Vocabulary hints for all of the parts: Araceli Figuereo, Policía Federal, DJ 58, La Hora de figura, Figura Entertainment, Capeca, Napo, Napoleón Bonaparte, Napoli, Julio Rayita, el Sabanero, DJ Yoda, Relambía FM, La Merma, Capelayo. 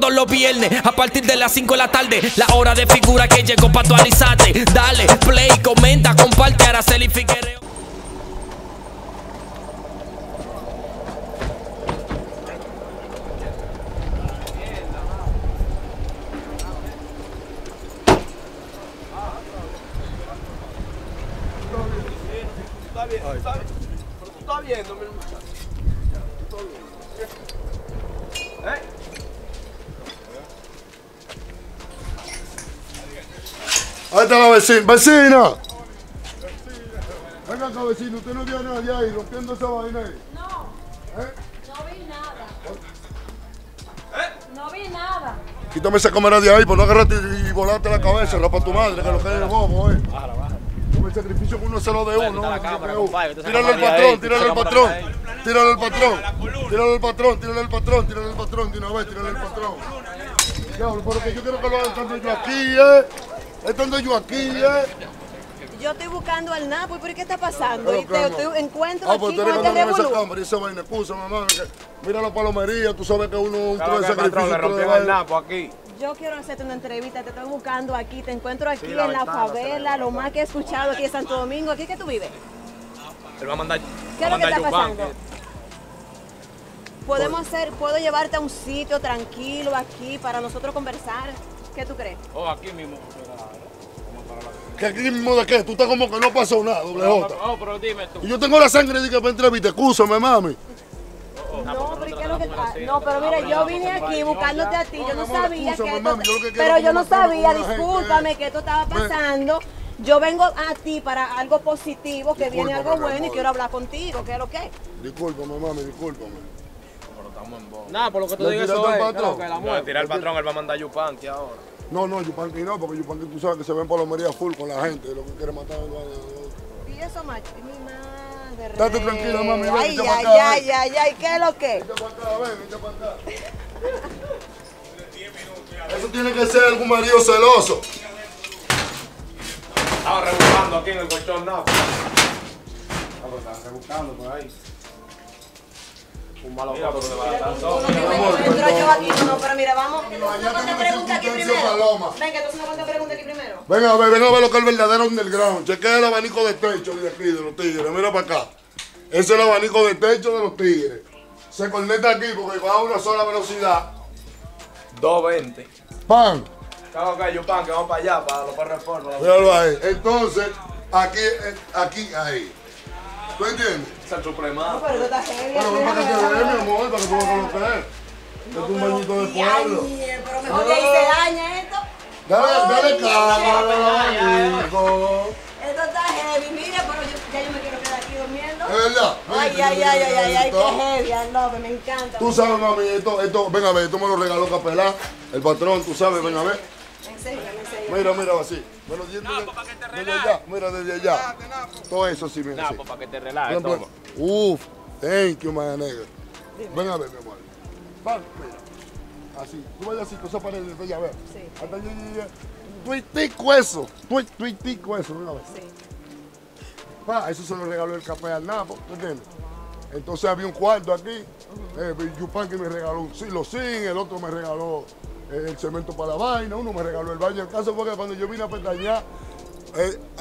todos los viernes a partir de las 5 de la tarde. La hora de figura que llegó para actualizarte. Dale play, comenta, comparte. Araceli Figuereo. Ahí está la vecina, vecina. Venga acá, vecino, usted no vio nadie ahí rompiendo esa vaina ahí. No, no vi nada. No vi nada. Quítame esa cámara de ahí, por no agarrarte y volarte la cabeza, rapa tu madre, que lo que eres bobo, Bájala, bájala. Como el sacrificio que uno se lo de uno. Tírale al patrón, tírale al patrón. Tírale al patrón. Tírale al patrón, tírale al patrón, tírale al patrón de una vez, tírale al patrón. Diablo, porque yo quiero que lo hagan tanto yo aquí, Estando yo aquí, Yo estoy buscando al Napo, ¿pero qué está pasando? Y te encuentro aquí con el teléfono. Escúchame, mamá. Mira la palomería, tú sabes que uno un trozo de sacrificio. Le rompieron al Napo aquí. Yo quiero hacerte una entrevista, te estoy buscando aquí, te encuentro aquí en la favela, lo más que he escuchado aquí en Santo Domingo. ¿Aquí es que tú vives? Te va a mandar. ¿Qué es lo que está pasando? ¿Puedo llevarte a un sitio tranquilo aquí para nosotros conversar? ¿Qué tú crees? Oh, aquí mismo. ¿Que aquí mismo de qué? Tú estás como que no pasó nada, doble J. No, pero dime tú. Y yo tengo la sangre de que me entreviste, escúchame, mami. No, pero ¿qué es lo que está? No, pero mira, yo vine aquí buscándote a ti, yo no sabía que esto... Pero yo no sabía, discúlpame, que esto estaba pasando. Yo vengo a ti para algo positivo, que viene algo bueno y quiero hablar contigo, ¿qué es lo que? Discúlpame, mami, discúlpame. Nada, por lo que tú digas eso es, claro, que la muerte. No, tirar al patrón, él va a mandar Yupanqui ahora. No, no, Yupanqui no, porque Yupanqui tú sabes que se ven palomería full con la gente, lo que quiere matar a los... Y eso, macho, mi madre. Date tranquila, mami, ven, ay, ay, ay, ay, ay, ¿qué es lo que? Vente para acá, ven, vente para acá. Eso tiene que ser algún marido celoso. Estaba rebuscando aquí en el colchón, nada. Estaba rebuscando por ahí. Un malo gato se va a dar todo. Entro yo aquí, no, pero mira, vamos. Una cuanta pregunta aquí primero. Venga, entonces una cuanta pregunta aquí primero. Venga a ver lo que es el verdadero underground. Chequea el abanico de techo de aquí, de los tigres. Mira para acá. Ese es el abanico de techo de los tigres. Se conecta aquí porque va a una sola velocidad. 220. ¡Pan! Claro que hay un pan que vamos para allá, para los reformas. Míralo ahí. Entonces, aquí, ahí. ¿Tú entiendes? Es el supremado. No, pero tú estás heavy. Bueno, ven para que te dé, mi amor, para que tú vas a colocar. No, es un bañito de pueblo. Ay, pero mejor que ahí se daña esto. Dale cámara, hijo. Esto está heavy, mira, pero ya yo me quiero quedar aquí durmiendo. Es verdad. Ay, qué heavy, no, me encanta. Tú sabes, mami, esto, ven a ver, esto me lo regaló Capelá, el patrón, tú sabes, ven a ver. Mira, así. Bueno, Napo, para que te relajes. Mira, desde allá. Todo eso sí, mira. Napo, para que te relajes. Uf, thank you, my nigga. Ven a ver, mi amor. Vale, mira. Así. Tú vayas así, cosas para desde allá, ver. Sí. Hasta allá. Tuitico eso. Tuitico eso, ven a ver. Sí. Pa, eso se lo regaló el café al Napo, ¿tú entiendes? Entonces había un cuarto aquí. Yupan que me regaló un sin, el otro me regaló el cemento para la vaina, uno me regaló el baño. El caso fue que cuando yo vine a pestañear,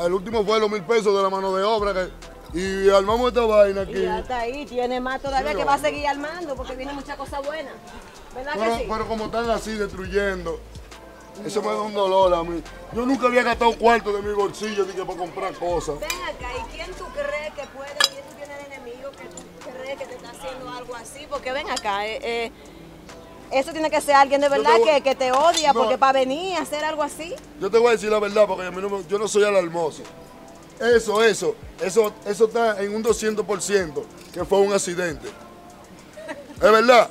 el último fue los 1000 pesos de la mano de obra y armamos esta vaina aquí. Y hasta ahí, tiene más todavía, sí, que va a seguir armando porque viene muchas cosas buenas. ¿Verdad que sí? Pero como están así destruyendo, eso me da un dolor a mí. Yo nunca había gastado un cuarto de mi bolsillo ni que para comprar cosas. Ven acá, ¿y quién tú crees que puede, quién tú tienes de enemigo que tú crees que te está haciendo algo así? Porque ven acá, eso tiene que ser alguien de verdad que te odia, no, porque para venir a hacer algo así. Yo te voy a decir la verdad, porque yo no soy alarmoso. Eso está en un 200% que fue un accidente. Es verdad.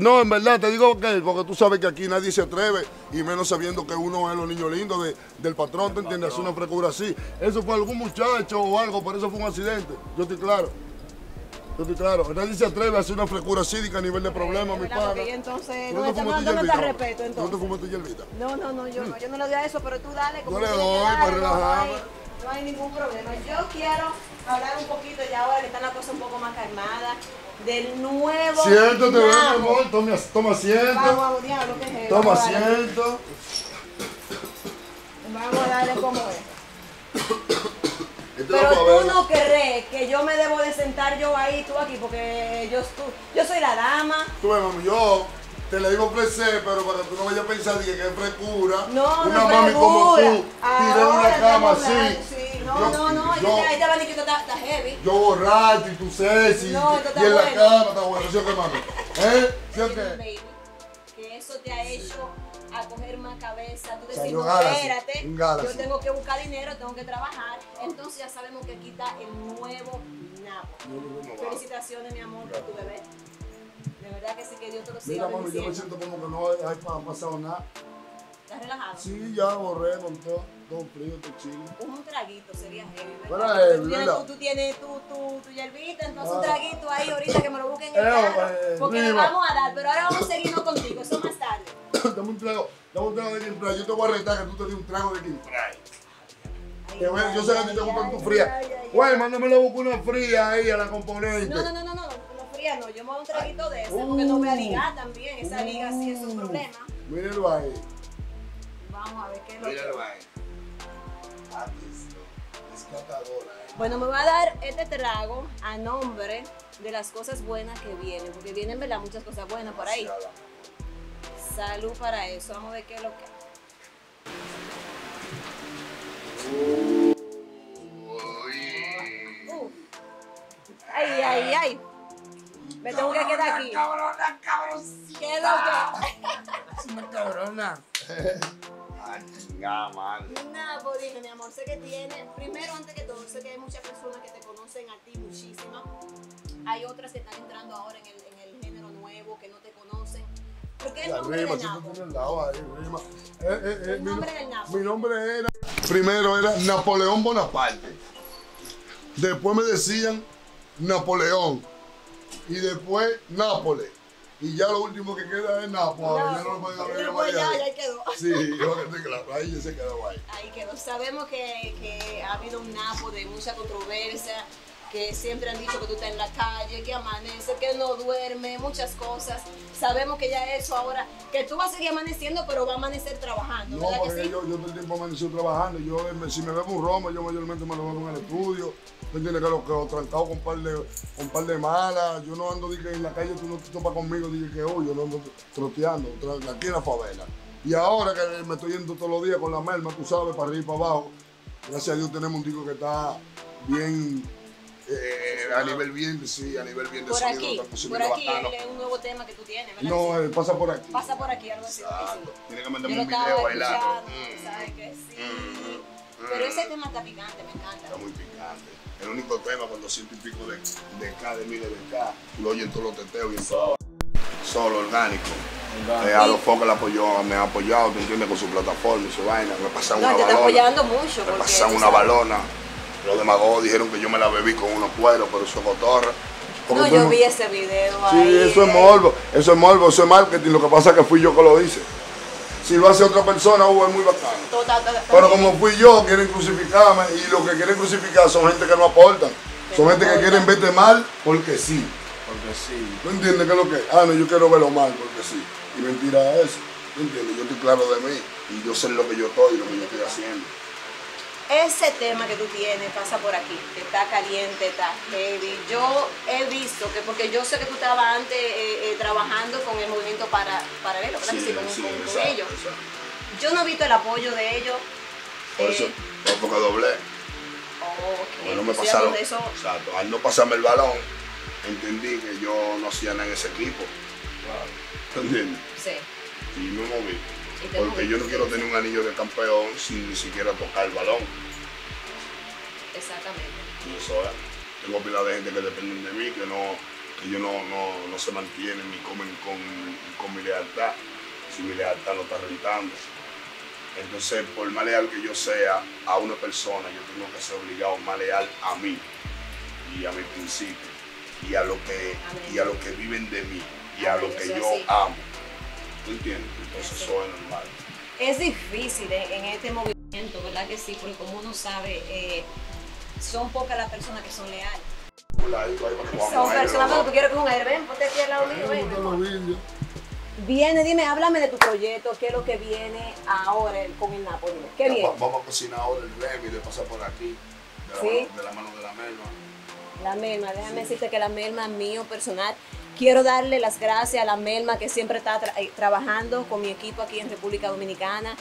No, en verdad, te digo que porque tú sabes que aquí nadie se atreve, y menos sabiendo que uno es los niños lindos del patrón, ¿te entiendes? Hacer una frescura así. Eso fue algún muchacho o algo, por eso fue un accidente. Yo estoy claro. Nadie se atreve a hacer una frescura cívica a nivel de problema, mi pana. Entonces, no te respeto, entonces. ¿No te fumaste hierbita? No, yo no le doy a eso, pero tú dale. Yo le doy para relajarme. No hay ningún problema. Yo quiero hablar un poquito ya ahora que están las cosas un poco más calmadas. Del nuevo... Siéntate, mi amor, toma asiento. Vamos, diablo, ¿qué es eso? Toma asiento. Vamos a darle como es. Pero tú no crees que yo me debo de sentar yo ahí, tú aquí, porque yo soy la dama. Tú ves, mami, yo te le digo placer, pero para que tú no vayas a pensar que es frescura. No, una no mami frescura. Como tú, tiré una cama así. Sí, no, ella va a decir que está heavy. Yo borracho y tú sexy, no, y en la cama está bueno. ¿Sí o qué, mami? ¿Eh? ¿Sí o qué? Que eso te ha hecho a coger más cabeza, tú decís, no, espérate, yo tengo que buscar dinero, tengo que trabajar, entonces ya sabemos que aquí está el nuevo Napo. Felicitaciones, mi amor, por tu bebé. De verdad que sí, que Dios te lo siga bendiciendo. Mira, mami, yo me siento como que no ha pasado nada. ¿Estás relajado? Sí, ya borré con todo frío, todo chile. Un traguito sería heavy, ¿verdad? Tú tienes tu hierbita, entonces un traguito ahí ahorita que me lo busquen en el carro, porque le vamos a dar, pero ahora vamos a seguirnos contigo, eso más tarde. Dame un trago de gin fry. Yo te voy a retar que tú te des un trago de gin fry. Yo sé que a ti te gustan tus frías. Güey, mándamelo a buscar una fría ahí a la componente. No, fría no. Yo me voy a un traguito de ese porque no voy a ligar también. Esa liga sí es un problema. Mírenlo ahí. Vamos a ver qué es lo que... Mírenlo ahí. Ah, listo. Descatadora. Bueno, me voy a dar este trago a nombre de las cosas buenas que vienen. Porque vienen, ¿verdad? Muchas cosas buenas por ahí. Salud para eso, vamos a ver qué es lo que hay. Ay. Me tengo que quedar aquí. Cabroncita. ¿Qué es lo que? Es una cabrona. Ay, chingada madre. Napo, dime, mi amor, sé que tiene. Primero, antes que todo, sé que hay muchas personas que te conocen a ti muchísimo. Hay otras que están entrando ahora en el género nuevo, que no te conocen. ¿Por qué el nombre del Napo? Mi nombre era, primero era Napoleón Bonaparte, después me decían Napoleón y después Nápoles. Y ya lo último que queda es Napo. Ya no lo pueden abrir más allá. Ya quedó. Sí, yo que estoy claro. Ahí ya se quedó ahí. Ahí quedó. Sabemos que ha habido un Napo de mucha controversia, que siempre han dicho que tú estás en la calle, que amanece, que no duerme, muchas cosas. Sabemos que ya eso ahora, que tú vas a seguir amaneciendo, pero va a amanecer trabajando. No, porque sí? yo todo el tiempo amanecí trabajando. Yo, si me bebo un romo, yo mayormente me lo bebo en el estudio. Tú entiendes que lo trancado con un par de malas. Yo no ando dije, en la calle, tú no te topas conmigo, dije que hoy yo no ando troteando, aquí en la favela. Y ahora que me estoy yendo todos los días con la merma, tú sabes, para arriba y para abajo, gracias a Dios tenemos un disco que está bien. A nivel bien de por sonido, aquí, por aquí es un nuevo tema que tú tienes, ¿verdad? No, pasa por aquí. Pasa por aquí, algo así. Tiene que mandarme un video bailando. ¿Sabes qué? Sí. Pero ese tema está picante, me encanta. Está muy picante. El único tema cuando siento y pico de mil de K, lo oyen todos los teteos y eso. Solo, orgánico. A los focos me ha apoyado, ¿te entiendes? Con su plataforma y su vaina. Me pasan una balona. Te está apoyando mucho. Me pasan una balona. Los demagogos dijeron que yo me la bebí con unos cueros, pero eso es cotorra. No, yo vi ese video ahí. Sí, eso es morbo, eso es morbo, eso es marketing. Lo que pasa es que fui yo que lo hice. Si lo hace otra persona, es muy bacano. Pero como fui yo, quieren crucificarme. Y los que quieren crucificar son gente que no aportan. Son gente que quieren verte mal porque sí. Porque sí. ¿Tú entiendes qué es lo que es? Ah, no, yo quiero verlo mal porque sí. Y mentira eso. ¿Tú entiendes? Yo estoy claro de mí. Y yo sé lo que yo estoy y lo que yo estoy haciendo. Ese tema que tú tienes pasa por aquí, está caliente, está heavy. Yo he visto que, porque yo sé que tú estabas antes trabajando con el movimiento paralelo, ¿verdad? Sí, con ellos. Exacto. Yo no he visto el apoyo de ellos. Por eso, porque doblé. Okay. Bueno, me pasaron. Eso... Exacto. Al no pasarme el balón, entendí que yo no hacía nada en ese equipo. Claro. ¿Entiendes? Sí. Y me moví. Porque yo no quiero tener un anillo de campeón sin ni siquiera tocar el balón. Exactamente. Y eso es. Tengo pila de gente que dependen de mí, que yo no se mantienen ni comen con mi lealtad. Si mi lealtad lo está rentando. Entonces, por más leal que yo sea a una persona, yo tengo que ser obligado más leal a mí y a mis principios y a lo que viven de mí y a lo que yo amo. ¿Tú entiendes? Entonces eso es normal. Es difícil en este movimiento, ¿verdad que sí? Porque como uno sabe, son pocas las personas que son leales. Son personas que tú quieres con un aire, ven, ponte aquí al lado mío, ven. Viene, dime, háblame de tu proyecto, qué es lo que viene ahora con el Napoli. ¿Qué viene? Vamos a cocinar ahora el remi, le pasa por aquí, de la mano de La Merma. La Merma, déjame decirte que La Merma, mío personal, quiero darle las gracias a La Merma que siempre está trabajando con mi equipo aquí en República Dominicana.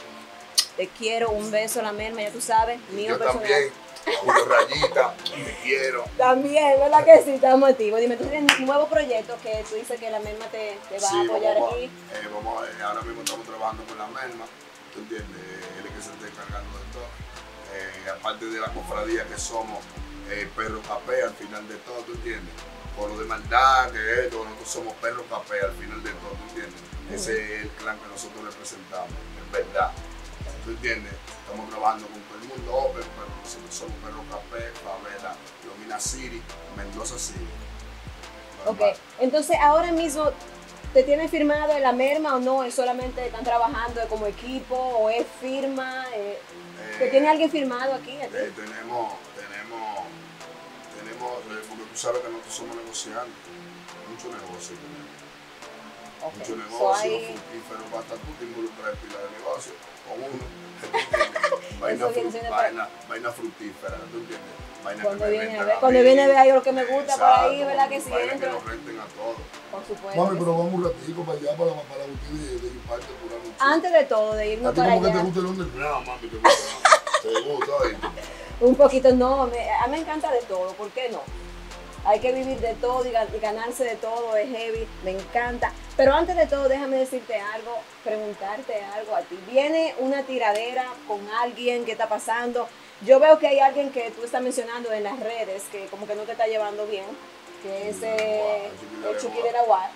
Te quiero, un beso La Merma, ya tú sabes, mío personal. También. Julio Rayita, me quiero. También, ¿verdad que sí? Estamos activos. Dime, tú tienes un nuevo proyecto que tú dices que La Merma te va a apoyar aquí. Ahora mismo estamos trabajando con La Merma, ¿tú entiendes? Él es que se está encargando de todo. Aparte de la cofradía que somos, perro capé al final de todo, ¿tú entiendes? Por lo de maldad, que esto, nosotros somos perro capé al final de todo, ¿tú entiendes? Ese es el clan que nosotros representamos, es verdad. ¿Tú entiendes? Estamos grabando con todo el mundo, pero nosotros somos Perro Café, Favela, Lomina City, Mendoza City. Ok, entonces ahora mismo, ¿te tienen firmado en La Merma o no? ¿Es solamente están trabajando como equipo o es firma? ¿Te tiene alguien firmado aquí? Tenemos, porque tú sabes que nosotros somos negociantes, mucho negocio tenemos. Okay. Mucho negocio, pero basta tú te involucras en pila de negocio, con uno, vaina fructífera, ¿tú entiendes? Vaina cuando viene a ver ahí lo que me gusta por ahí, ¿verdad que sí? Vaina que nos renten a todos. Por supuesto. Mami, pero vamos un ratito para allá, para ustedes de mi parte, por algo. Antes de todo, de irnos para allá. ¿A ti como que te gusta el underground, mami? ¿Te gusta? ¿Te gusta? Un poquito, no, a mí me encanta de todo, ¿por qué no? Hay que vivir de todo y ganarse de todo, es heavy, me encanta. Pero antes de todo, déjame decirte algo, preguntarte algo a ti. Viene una tiradera con alguien, ¿qué está pasando? Yo veo que hay alguien que tú estás mencionando en las redes, que como que no te está llevando bien, que es el Chucky de la Guar.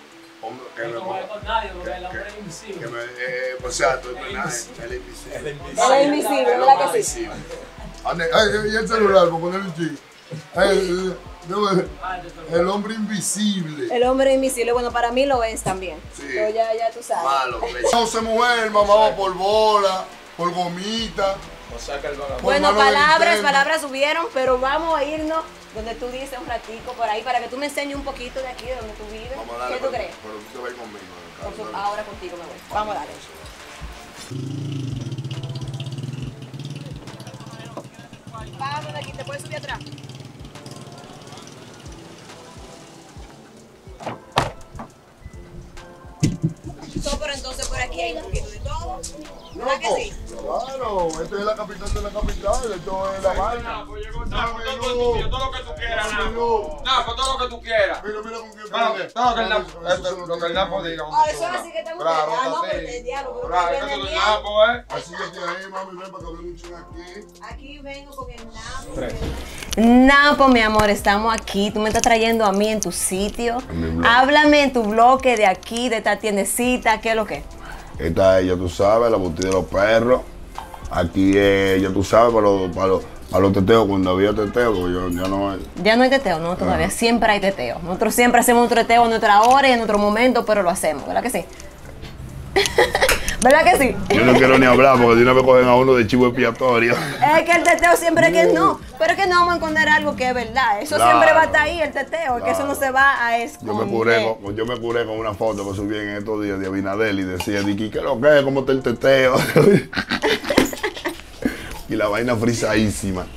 El invisible, ¿verdad que sí? Y el celular, para poner el chip. El hombre invisible. El hombre invisible, bueno, para mí lo es también. Sí. Pero ya tú sabes. Malo. No se mujer, mamá, por bola, por gomita. O saca el vagabundo. Bueno, palabras subieron, pero vamos a irnos donde tú dices un ratico por ahí para que tú me enseñes un poquito de aquí, de donde tú vives. ¿Qué tú crees? Pero tú te vas conmigo. Ahora contigo me voy. Vamos a darle. Vamos de aquí, ¿te puedes subir atrás? Pero entonces por aquí hay un poquito de todo. ¿Verdad que sí? Claro, esto es la capital de la capital, esto es la vaina. Napo, todo lo que tú quieras, Napo. Napo, todo lo que tú quieras. Mira con quién viene. Lo que el Napo diga. Ahora sí que estamos pegando por el diablo. Claro, eso es Napo, ¿eh? Así que ahí, mami, ven para que hablemos un aquí. Aquí vengo con el Napo. Napo, mi amor, estamos aquí. Tú me estás trayendo a mí en tu sitio. Háblame en tu bloque de aquí, de esta tiendecita, ¿qué es lo que? Esta es, ya tú sabes, la botella de los perros. Aquí es, ya tú sabes, para los teteos, cuando había teteo, ya no hay. Ya no hay teteo, no, todavía siempre hay teteo. Nosotros siempre hacemos un teteo en nuestra hora y en nuestro momento, pero lo hacemos, ¿verdad que sí? ¿Verdad que sí? Yo no quiero ni hablar porque de una vez cogen a uno de chivo expiatorio. Es que el teteo siempre es que no. Pero es que no vamos a esconder algo que es verdad. Eso claro, siempre va a estar ahí, el teteo. Claro. Que eso no se va a esconder. Yo me curé con una foto que subí en estos días de Abinadel y decía, Dicky, ¿qué lo que es? ¿Cómo está el teteo? Y la vaina frisadísima.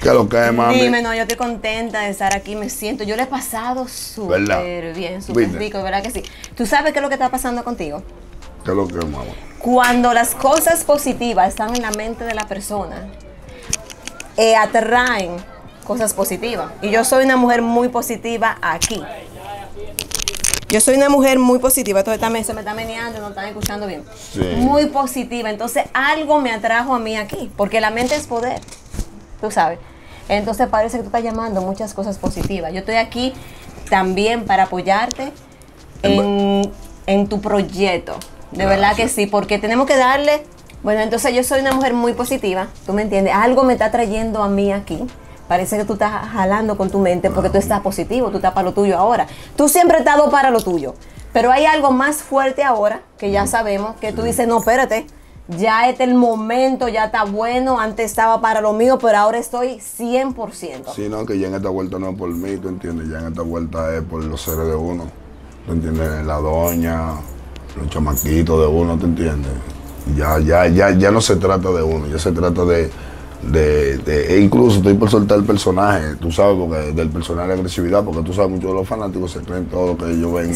¿Qué lo que es, mami? Dime, no, yo estoy contenta de estar aquí, me siento. Yo le he pasado súper bien, súper rico, ¿verdad que sí? ¿Tú sabes qué es lo que está pasando contigo? ¿Qué es lo que es, mamá? Cuando las cosas positivas están en la mente de la persona, atraen cosas positivas. Y yo soy una mujer muy positiva aquí. Yo soy una mujer muy positiva. Entonces también se me está meneando, no están escuchando bien. Sí. Muy positiva. Entonces algo me atrajo a mí aquí. Porque la mente es poder. Tú sabes. Entonces parece que tú estás llamando muchas cosas positivas. Yo estoy aquí también para apoyarte en tu proyecto. De verdad que sí, porque tenemos que darle. Bueno, entonces yo soy una mujer muy positiva, tú me entiendes, algo me está trayendo a mí aquí, parece que tú estás jalando con tu mente porque tú estás positivo, tú estás para lo tuyo ahora, tú siempre has estado para lo tuyo, pero hay algo más fuerte ahora, que ya sabemos, que tú dices, no, espérate, ya este es el momento, ya está bueno, antes estaba para lo mío, pero ahora estoy 100%. Sí, no, que ya en esta vuelta no es por mí, tú entiendes, ya en esta vuelta es por los seres de uno, tú entiendes, la doña, los chamaquitos de uno, ¿te entiendes? Ya no se trata de uno, ya se trata de e incluso estoy por soltar el personaje, tú sabes, porque del personaje de agresividad, porque tú sabes, muchos de los fanáticos se creen todo lo que ellos ven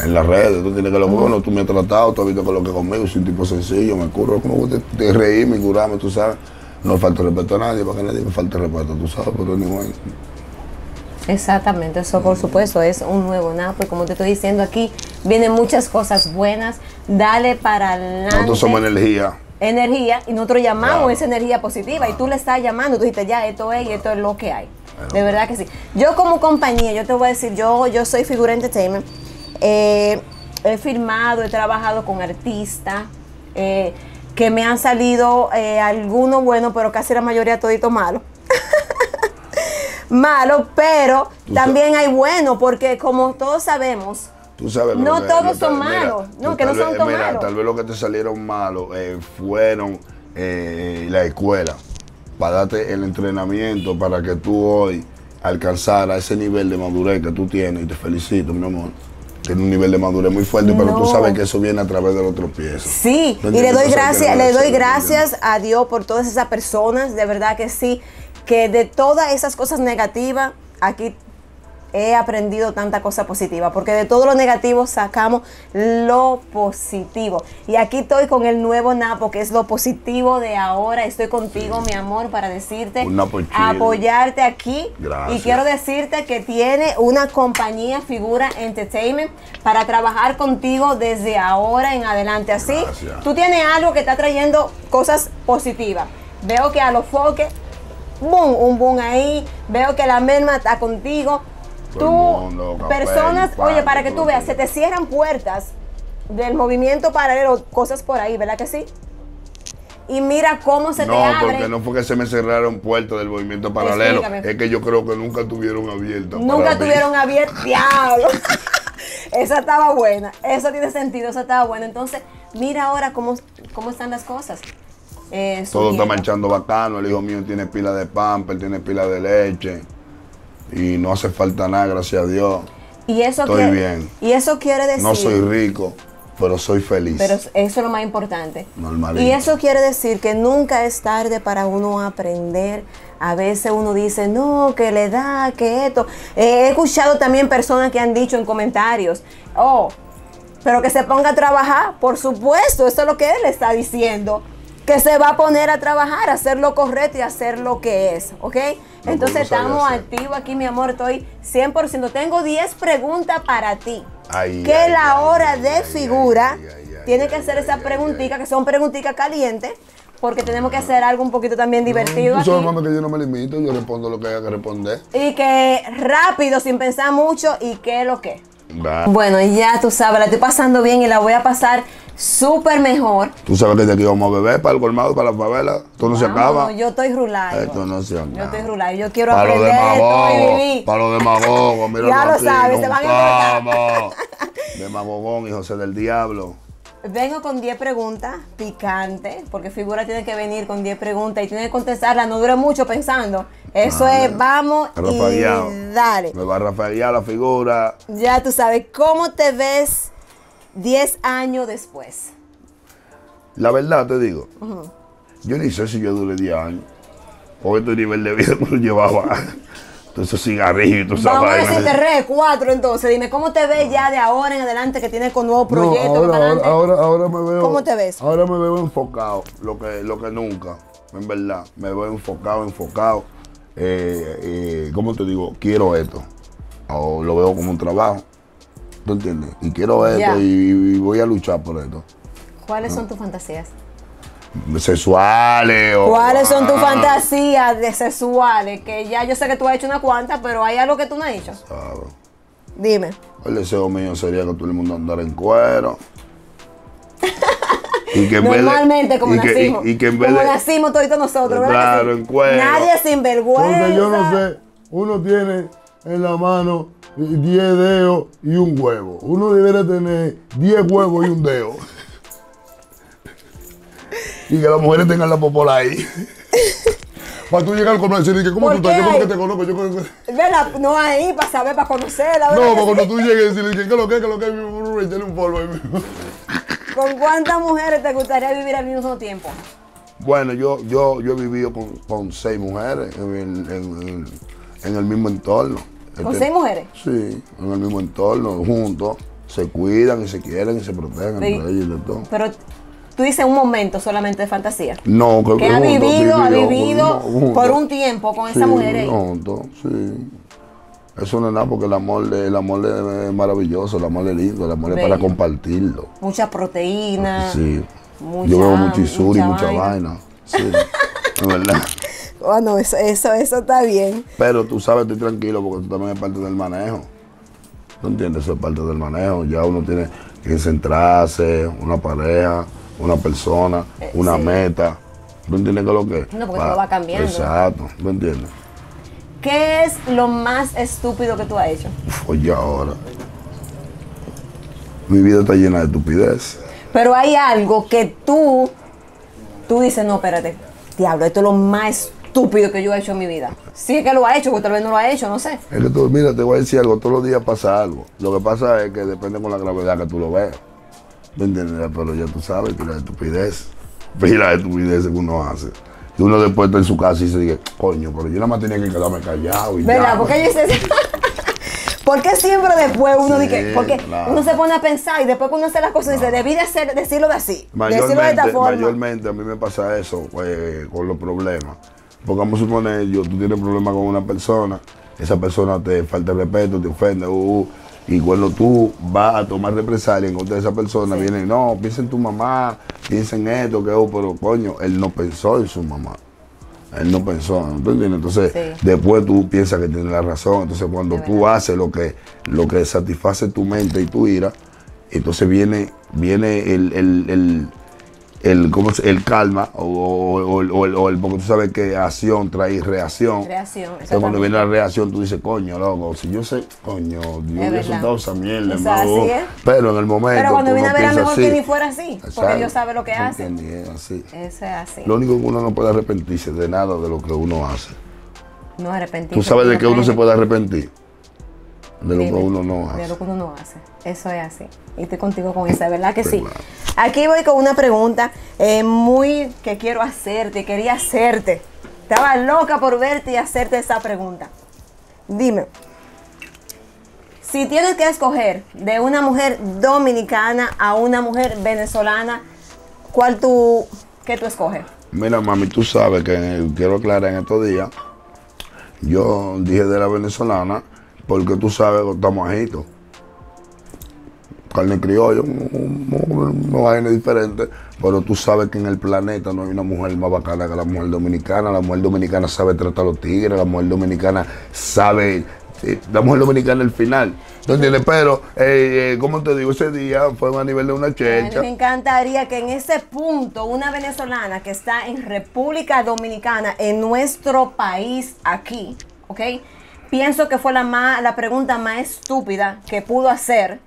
en las redes. Tú tienes que lo bueno, tú me has tratado, tú has visto que lo que conmigo, soy un tipo sencillo, me curro, como te reí, me curame, tú sabes. No falta respeto a nadie, para que nadie me falte respeto, tú sabes, pero ni bueno. Exactamente, eso por supuesto es un nuevo Napo, y como te estoy diciendo aquí, vienen muchas cosas buenas, dale para adelante. Nosotros somos energía. Energía, y nosotros llamamos esa energía positiva, y tú le estás llamando, tú dijiste ya, esto es y esto es lo que hay. De verdad que sí. Yo como compañía, yo te voy a decir, yo soy Figura Entertainment, he firmado, he trabajado con artistas, que me han salido algunos buenos, pero casi la mayoría todito malos. Malo, pero también hay bueno, porque como todos sabemos, tú sabes, no todos son malos, no, que no son tan malos. Tal vez lo que te salieron malos fueron la escuela, para darte el entrenamiento para que tú hoy alcanzaras ese nivel de madurez que tú tienes, y te felicito, mi amor. Tiene un nivel de madurez muy fuerte, pero tú sabes que eso viene a través de los tropiezos. Sí, y le doy gracias a Dios por todas esas personas, de verdad que sí, que de todas esas cosas negativas, aquí he aprendido tanta cosa positiva, porque de todo lo negativo sacamos lo positivo. Y aquí estoy con el nuevo Napo, que es lo positivo de ahora. Estoy contigo, mi amor, para decirte, apoyarte aquí. Gracias. Y quiero decirte que tiene una compañía, Figura Entertainment, para trabajar contigo desde ahora en adelante. Así, tú tienes algo que está trayendo cosas positivas. Veo que a los foques, boom, un boom ahí. Veo que la merma está contigo. Tú, mundo, personas, padre, oye, para que tú veas, se te cierran puertas del movimiento paralelo, cosas por ahí, ¿verdad que sí? Y mira cómo se te abren. Porque no fue que se me cerraron puertas del movimiento paralelo. Explícame. Es que yo creo que nunca tuvieron abiertas. Nunca tuvieron abiertas, diablo. Esa estaba buena, eso tiene sentido, esa estaba buena. Entonces, mira ahora cómo están las cosas. Todo está marchando bacano, el hijo mío tiene pila de pamper, tiene pila de leche. Y no hace falta nada, gracias a Dios. Y eso estoy bien. Y eso quiere decir... No soy rico, pero soy feliz. Pero eso es lo más importante. Normalito. Y eso quiere decir que nunca es tarde para uno aprender. A veces uno dice, no, que la edad, que esto. He escuchado también personas que han dicho en comentarios, oh, pero que se ponga a trabajar. Por supuesto, eso es lo que él está diciendo. Que se va a poner a trabajar, a hacer lo correcto y a hacer lo que es, ¿ok? No, entonces estamos activos aquí, mi amor, estoy 100%. Tengo 10 preguntas para ti. Que la hora de figura tiene que hacer esas preguntitas, que son preguntitas calientes, porque tenemos que hacer algo un poquito también divertido. Tú sabes, mami, que yo no me limito, yo respondo lo que haya que responder. Y que rápido, sin pensar mucho, y qué lo que. Bueno, ya tú sabes, la estoy pasando bien y la voy a pasar súper mejor. Tú sabes que de aquí vamos a beber para el colmado, para la favela. Esto no se acaba. No, yo estoy rulado. Esto no se acaba. Yo estoy rulado. Yo quiero aprender esto y vivir. Para los demagogos, mira. Ya lo sabes, se van a encontrar. Demagogón y José del Diablo. Vengo con 10 preguntas picantes, porque Figura tiene que venir con 10 preguntas y tiene que contestarlas, no dure mucho pensando. Eso es, vamos y dale. Me va a rafaguear la figura. Ya tú sabes, ¿cómo te ves 10 años después? La verdad te digo, yo ni sé si yo duré 10 años, o este nivel de vida que lo llevaba. Entonces, cigarrillos, vamos a decir, te 4, entonces. Dime, ¿cómo te ves ya de ahora en adelante que tienes con nuevos proyectos? Ahora me veo... ¿Cómo te ves? Ahora me veo enfocado, lo que nunca, en verdad. Me veo enfocado. ¿Cómo te digo? Quiero esto. O lo veo como un trabajo. ¿Tú entiendes? Y quiero esto y voy a luchar por esto. ¿Cuáles son tus fantasías? Sexuales o... ¿Cuáles son tus fantasías de sexuales? Que ya yo sé que tú has hecho una cuanta, pero hay algo que tú no has hecho. Claro. Dime. El deseo mío sería que todo el mundo andara en cuero. Y que normalmente, como nacimos. Y que en vez como de... nacimos todos nosotros, ¿verdad? Claro, en cuero. Nadie sin vergüenza. Porque yo no sé, uno tiene en la mano 10 dedos y un huevo. Uno debería tener 10 huevos y un dedo. Y que las mujeres tengan la popola ahí. Para tú llegar al comercio y decir, ¿cómo tú estás? Yo como que te conozco, yo conozco. No ahí, para saber, para conocerla. No, para cuando tú llegues y decirle, ¿qué es lo que es? ¿Qué es lo que es? Echarle un polvo ahí mismo. ¿Con cuántas mujeres te gustaría vivir al mismo tiempo? Bueno, yo he vivido con 6 mujeres en el mismo entorno. ¿Con 6 mujeres? Sí, en el mismo entorno, juntos. Se cuidan y se quieren y se protegen entre ellos y de todo. Pero tú dices un momento solamente de fantasía. No, creo que ha vivido, por un tiempo con esa mujer ahí. Juntos, sí. Eso no es nada porque el amor es maravilloso, el amor es lindo, el amor es para compartirlo. Mucha proteína. Sí. Yo veo mucho isuri, mucha vaina. Sí, es verdad. Bueno, eso está bien. Pero tú sabes, estoy tranquilo porque tú también es parte del manejo. ¿Tú entiendes? Eso es parte del manejo. Ya uno tiene que centrarse, una pareja, una persona, una meta. ¿Tú entiendes qué es lo que es? No, porque todo va cambiando. Exacto, ¿tú entiendes? ¿Qué es lo más estúpido que tú has hecho? Oye, ahora. Mi vida está llena de estupidez. Pero hay algo que tú dices, no, espérate, diablo, esto es lo más estúpido que yo he hecho en mi vida. Si es que lo ha hecho, porque tal vez no lo ha hecho, no sé. Es que tú, mira, te voy a decir algo, todos los días pasa algo. Lo que pasa es que depende con la gravedad que tú lo veas. ¿Me entiendes? Pero ya tú sabes que la estupidez, mira la estupidez que uno hace. Y uno después está en su casa y se dice, coño, pero yo nada más tenía que quedarme callado y ¿verdad? Ya. Porque yo sé... ¿Por qué siempre después uno dice? Porque uno se pone a pensar y después cuando uno hace las cosas dice, debí de hacer, decirlo de así, decirlo de esta forma. Mayormente a mí me pasa eso con los problemas. Porque vamos a suponer, tú tienes problemas con una persona, esa persona te falta el respeto, te ofende, y cuando tú vas a tomar represalia en contra de esa persona, viene, no, piensa en tu mamá, piensa en esto, que pero coño, él no pensó en su mamá. Él no pensó, ¿no? ¿Entiendes? Entonces, después tú piensas que tienes la razón. Entonces, cuando tú haces lo que satisface tu mente y tu ira, entonces viene el calma o el porque tú sabes que acción trae reacción. Entonces, cuando viene la reacción, tú dices, coño, loco, si yo sé, coño, yo he soltado esa mierda, hermano. Pero en el momento. Pero cuando viene a ver, a lo mejor que ni fuera así, porque Dios sabe lo que hace. Así. Eso es así. Lo único que uno no puede arrepentirse de nada de lo que uno hace. No arrepentirse. ¿Tú sabes de qué uno se puede arrepentir? De lo que uno no hace. De lo que uno no hace. Eso es así. Y estoy contigo con esa, ¿verdad que sí? Aquí voy con una pregunta muy que quiero hacerte, quería hacerte. Estaba loca por verte y hacerte esa pregunta. Dime, si tienes que escoger de una mujer dominicana a una mujer venezolana, ¿qué tú escoges? Mira, mami, tú sabes que quiero aclarar en estos días. Yo dije de la venezolana porque tú sabes que estamos ajitos. Carne criollo, una vaina diferente, pero tú sabes que en el planeta no hay una mujer más bacana que la mujer dominicana. La mujer dominicana sabe tratar a los tigres, la mujer dominicana sabe, la mujer dominicana es el final. ¿Entiendes? Pero, como te digo, ese día fue a nivel de una checha. Me encantaría que en ese punto una venezolana que está en República Dominicana, en nuestro país aquí, ¿ok? Pienso que fue la pregunta más estúpida que pudo hacer,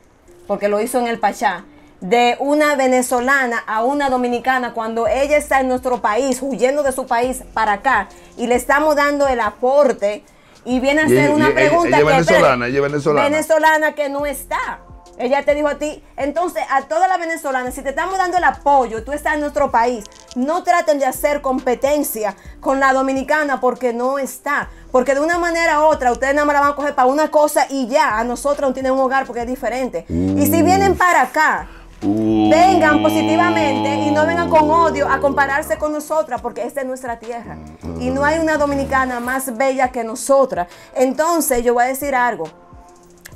porque lo hizo en el Pachá, de una venezolana a una dominicana cuando ella está en nuestro país, huyendo de su país para acá, y le estamos dando el aporte, y viene a hacer una pregunta. Ella es venezolana que no está. Ella te dijo a ti, entonces a todas las venezolanas, si te estamos dando el apoyo, tú estás en nuestro país, no traten de hacer competencia con la dominicana porque no está. Porque de una manera u otra, ustedes nada más la van a coger para una cosa y ya, a nosotros no tienen un hogar porque es diferente. Y si vienen para acá, vengan positivamente y no vengan con odio a compararse con nosotras porque esta es nuestra tierra. Y no hay una dominicana más bella que nosotras. Entonces yo voy a decir algo.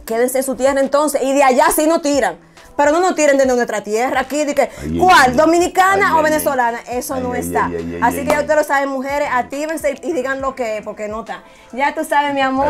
Quédense en su tierra entonces, y de allá sí no tiran. Pero no nos tiren de nuestra tierra aquí, de que, ¿cuál? ¿Dominicana o venezolana? Eso no está. Así que ya ustedes lo saben, mujeres, actívense y digan lo que es, porque no está. Ya tú sabes, mi amor,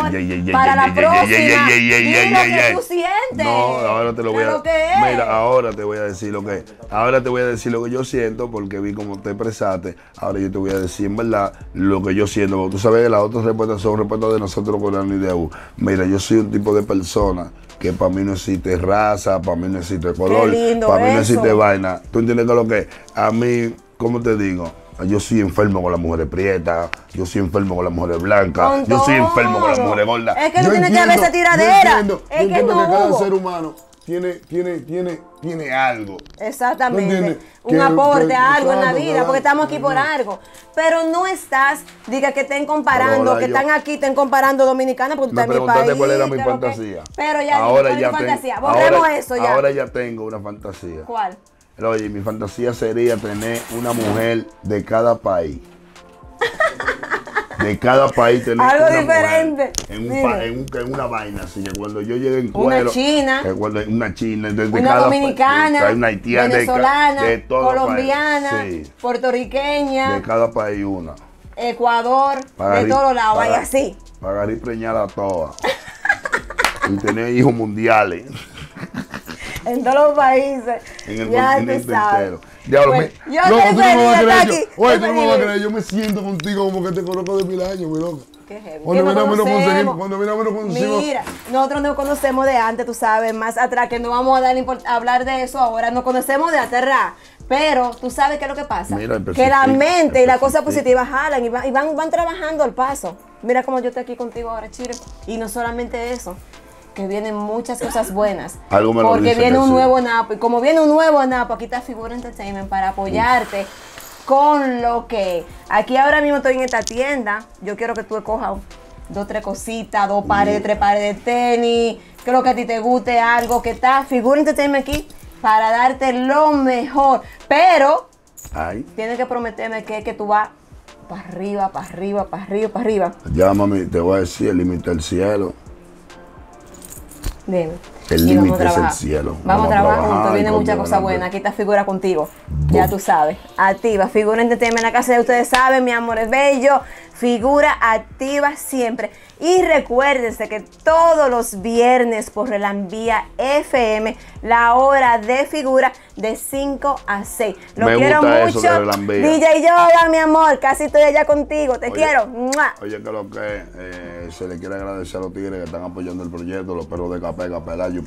para la próxima, dime lo que tú sientes. No, ahora te lo voy a decir. Mira, ahora te voy a decir lo que es. Ahora te voy a decir lo que yo siento, porque vi cómo te expresaste. Ahora yo te voy a decir, en verdad, lo que yo siento. Porque tú sabes que las otras respuestas son respuestas de nosotros con la IDU. Mira, yo soy un tipo de persona que para mí no existe raza, para mí no existe color, para mí no existe vaina. ¿Tú entiendes qué es lo que es? A mí, ¿cómo te digo? Yo soy enfermo con las mujeres prietas, yo soy enfermo con las mujeres blancas, yo soy enfermo con las mujeres gordas. Es que no tiene que haber esa tiradera. Es que no hubo. Cada ser humano tiene algo. Exactamente. ¿No tiene? Un aporte a algo en la vida, porque estamos aquí por algo. Pero no estás, diga que estén comparando, que están aquí, estén comparando dominicana, porque tú estás en mi país. Me preguntaste cuál era mi fantasía. Pero ya, ahora ya tengo. Borremos eso ya. Ahora ya tengo una fantasía. ¿Cuál? Pero, oye, mi fantasía sería tener una mujer de cada país. De cada país tener algo una diferente en una vaina, así que cuando yo llegue en cuero, una china, una china, desde una dominicana, una haitiana, venezolana, de colombiana, sí, puertorriqueña, de cada país una, Ecuador, pagar de todos lados, y así. Pagar y preñar a todas. Y tener hijos mundiales. En todos los países. En el continente entero. Diablo, pues, yo me siento contigo como que te conozco de 1000 años, mi loca. Qué heavy. Cuando menos nos conocemos. Mira, nosotros nos conocemos de antes, tú sabes, más atrás, que no vamos a, hablar de eso ahora. Nos conocemos de atrás. Pero tú sabes qué es lo que pasa. Mira, que la mente y la cosa positiva jalan y van trabajando al paso. Mira como yo estoy aquí contigo ahora, Chile. Y no solamente eso. Que vienen muchas cosas buenas, porque viene un nuevo Napo, y como viene un nuevo Napo, aquí está Figura Entertainment para apoyarte con lo que... Aquí ahora mismo estoy en esta tienda, yo quiero que tú escojas 2 o 3 cositas, 2 pares, 3 pares de tenis, creo que a ti te guste algo, que está Figura Entertainment aquí para darte lo mejor, pero tienes que prometerme que tú vas para arriba, para arriba, para arriba, para arriba. Ya, mami, te voy a decir, el límite del cielo. Dime. El límite es el cielo. Vamos a trabajar juntos, viene muchas cosas buenas. Aquí está Figura contigo. Ya tú sabes. Activa, Figura Entertainment en la casa de ustedes saben, mi amor es bello. Figura activa siempre. Y recuérdense que todos los viernes por Relambía FM, la hora de Figura de 5 a 6. Lo quiero mucho. DJ Yoda, mi amor, casi estoy allá contigo. Te quiero. Oye, que lo que se le quiere agradecer a los tigres que están apoyando el proyecto, los perros de Capeca, Capelayo,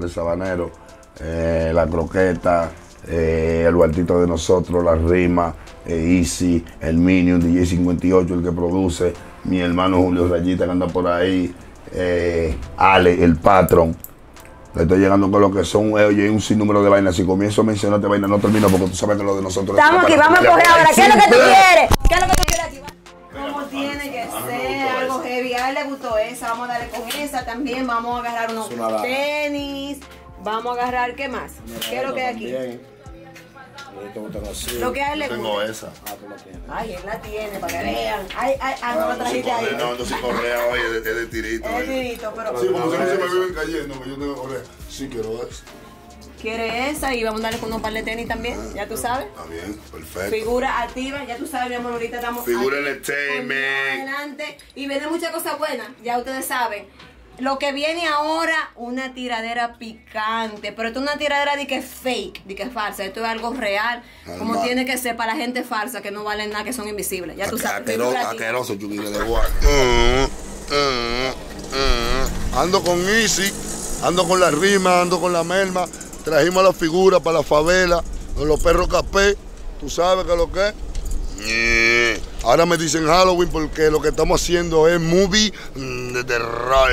el Sabanero, la croqueta, el Bartito de nosotros, la rima, Easy, el Minion, DJ 58, el que produce, mi hermano Julio Rayita que anda por ahí, Ale, el patrón. Le estoy llegando con lo que son, oye, un sinnúmero de vainas. Si comienzo a mencionarte vainas, no termino porque tú sabes que lo de nosotros es... Estamos aquí, vamos a coger ahora. ¿Qué es lo que tú quieres? ¿Qué es lo que tú quieres aquí? Como tiene que ser, algo heavy. A él le gustó esa, vamos a darle con esa también. Vamos a agarrar unos tenis. Vamos a agarrar, ¿qué más? ¿Qué es lo que hay aquí? Lo que a él le gusta. Tengo esa. Ay, él la tiene, para que vean. Ay, ay, ay, no la trajiste ahí. No, no se correa, oye, es de tirito. Es de tirito, pero... Sí, como se me viven cayendo, yo tengo que correr. Sí, quiero esa. ¿Quiere esa? Y vamos a darle con unos par de tenis también, ya tú sabes. También, perfecto. Figura activa, ya tú sabes, mi amor, ahorita estamos... Figura Entertainment. Adelante. Y viene muchas cosas buenas, ya ustedes saben. Lo que viene ahora, una tiradera picante, pero esto es una tiradera de que fake, de que falsa, esto es algo real, como tiene que ser para la gente falsa, que no valen nada, que son invisibles, ya tú sabes. Aqueroso, chuquillo de guay. Ando con Easy, ando con la rima, ando con la merma, trajimos la figura para la favela, con los perros capé, tú sabes que lo que es. Ahora me dicen Halloween porque lo que estamos haciendo es movie de terror.